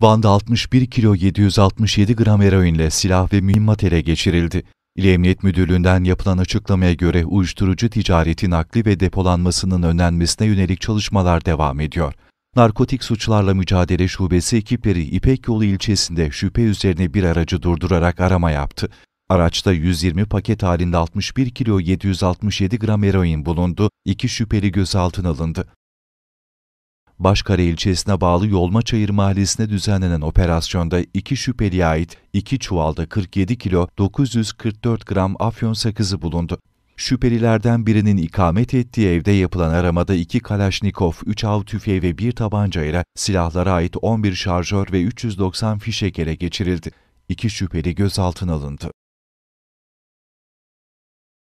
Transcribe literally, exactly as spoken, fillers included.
Van'da altmış bir kilo yedi yüz altmış yedi gram eroinle silah ve mühimmat ele geçirildi. İl Emniyet Müdürlüğü'nden yapılan açıklamaya göre uyuşturucu ticareti nakli ve depolanmasının önlenmesine yönelik çalışmalar devam ediyor. Narkotik Suçlarla Mücadele Şubesi ekipleri İpek Yolu ilçesinde şüphe üzerine bir aracı durdurarak arama yaptı. Araçta yüz yirmi paket halinde altmış bir kilo yedi yüz altmış yedi gram eroin bulundu, iki şüpheli gözaltına alındı. Başkale ilçesine bağlı Yolmaçayır mahallesine düzenlenen operasyonda iki şüpheliye ait iki çuvalda kırk yedi kilo dokuz yüz kırk dört gram afyon sakızı bulundu. Şüphelilerden birinin ikamet ettiği evde yapılan aramada iki Kalaşnikov, üç av tüfeği ve bir tabanca ile silahlara ait on bir şarjör ve üç yüz doksan fişek ele geçirildi. İki şüpheli gözaltına alındı.